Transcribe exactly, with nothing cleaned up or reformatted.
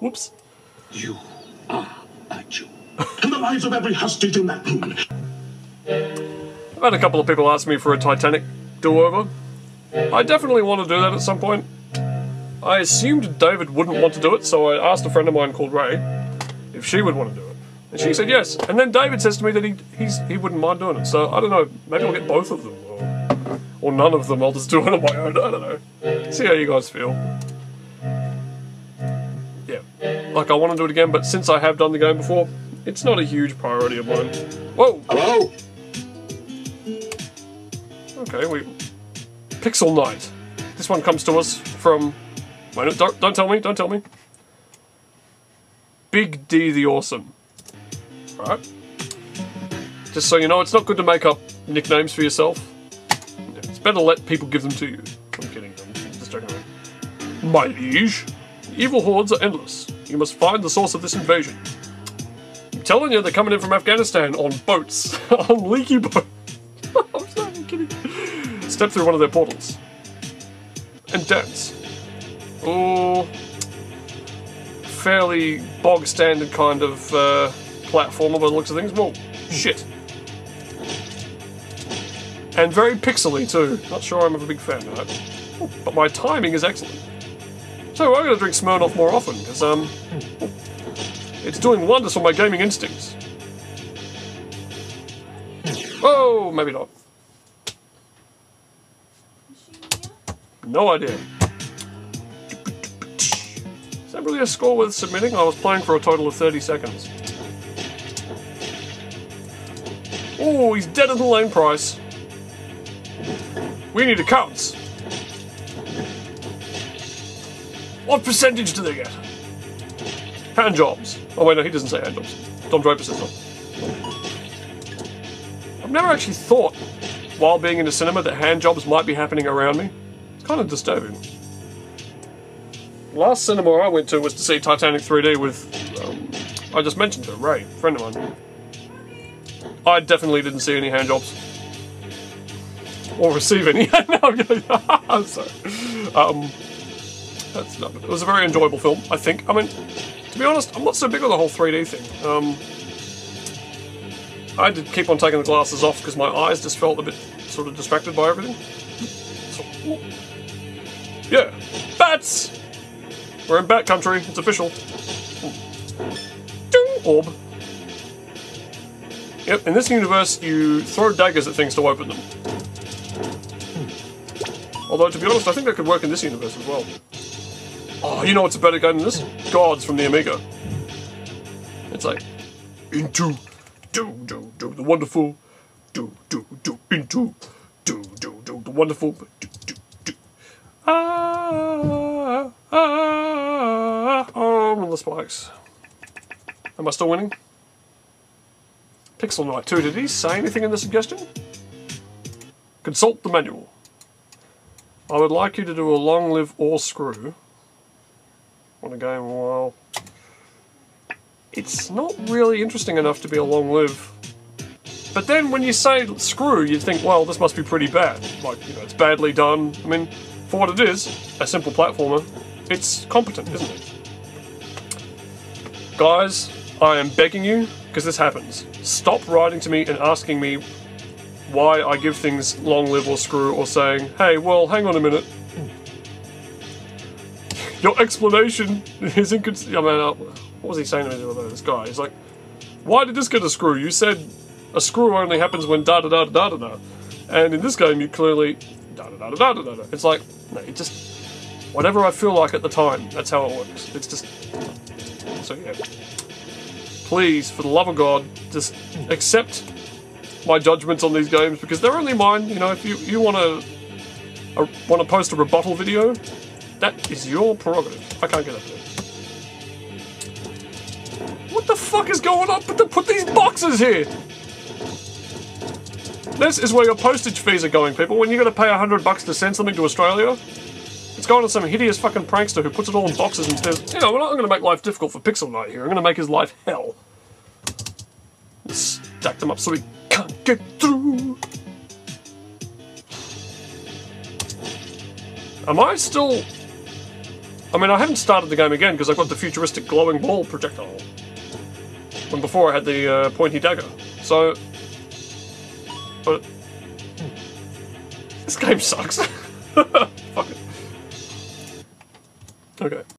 Whoops. You are a Jew. And the lives of every hostage in that room. I've had a couple of people ask me for a Titanic do-over. I definitely want to do that at some point. I assumed David wouldn't want to do it, so I asked a friend of mine called Ray if she would want to do it. And she said yes. And then David says to me that he he's, he wouldn't mind doing it. So I don't know, maybe I'll get both of them. Or, or none of them, I'll just do it on my own. I don't know. See how you guys feel. Yeah. Like, I want to do it again, but since I have done the game before, it's not a huge priority of mine. Whoa! Hello! Okay, we... Pixelknight. This one comes to us from... Wait, don't, don't tell me, don't tell me. Big D the Awesome. Alright. Just so you know, it's not good to make up nicknames for yourself. It's better to let people give them to you. I'm kidding, I'm just joking. My liege, the evil hordes are endless. You must find the source of this invasion. I'm telling you, they're coming in from Afghanistan on boats. On leaky boats. I'm sorry, I'm kidding. Step through one of their portals. And dance. Oh, fairly bog standard kind of uh, platformer by the looks of things. Whoa, shit. And very pixely too. Not sure I'm a big fan of that. But my timing is excellent. So I'm going to drink Smirnoff more often because um, it's doing wonders for my gaming instincts. Whoa, maybe not. No idea. Is that really a score worth submitting? I was playing for a total of thirty seconds. Oh, he's dead in the lane, Price. We need accounts. What percentage do they get? Hand jobs. Oh wait, no, he doesn't say hand jobs. Tom Draper says that. I've never actually thought, while being in a cinema, that hand jobs might be happening around me. Kind of disturbing. Last cinema I went to was to see Titanic three D with, um, I just mentioned her, Ray, friend of mine. I definitely didn't see any hand jobs. Or receive any. No, I'm sorry. Um, that's not, it was a very enjoyable film, I think. I mean, to be honest, I'm not so big on the whole three D thing. Um, I did keep on taking the glasses off because my eyes just felt a bit sort of distracted by everything. So, yeah, bats! We're in bat country, it's official. Ding, orb. Yep, in this universe you throw daggers at things to open them. Although, to be honest, I think that could work in this universe as well. Oh, you know what's a better game than this? Gods from the Amiga. It's like, into, do, do, do, the wonderful, do, do, do, into, do, do, do, the wonderful, do, do, do. Ah, ah, oh, I'm on the spikes. Am I still winning? Pixelknight two, did he say anything in the suggestion? Consult the manual. I would like you to do a long live or screw. On a game while... It's not really interesting enough to be a long live. But then when you say screw, you think, well, this must be pretty bad. Like, you know, it's badly done. I mean, for what it is, a simple platformer, it's competent, isn't it? Guys, I am begging you, because this happens. Stop writing to me and asking me why I give things long live or screw, or saying, hey, well, hang on a minute. Your explanation is inconsistent. I mean, uh, what was he saying to me about this guy? He's like, why did this get a screw? You said a screw only happens when da da da da da da. And in this game, you clearly da da da da da da da. It's like, no, it just, whatever I feel like at the time, that's how it works. It's just, so yeah. Please, for the love of God, just accept my judgments on these games, because they're only mine. You know, if you you want to uh, want to post a rebuttal video, that is your prerogative. I can't get up there. What the fuck is going on? Put, the, put these boxes here. This is where your postage fees are going, people. When you're going to pay a hundred bucks to send something to Australia, it's going to some hideous fucking prankster who puts it all in boxes and says, "You know, we're not going to make life difficult for Pixelknight here. I'm going to make his life hell." Just stack them up so we. Can't get through. Am I still I mean, I haven't started the game again because I've got the futuristic glowing ball projectile. When before I had the uh, pointy dagger. So... But... This game sucks. Fuck it. Okay.